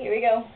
here we go.